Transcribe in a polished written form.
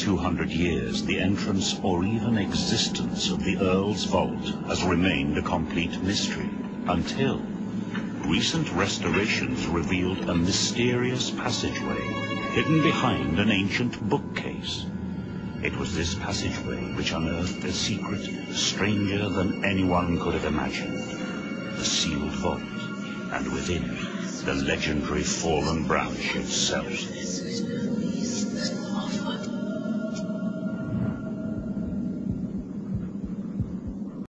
200 years, the entrance or even existence of the Earl's vault has remained a complete mystery, until recent restorations revealed a mysterious passageway hidden behind an ancient bookcase. It was this passageway which unearthed a secret stranger than anyone could have imagined. The sealed vault, and within it, the legendary fallen branch itself.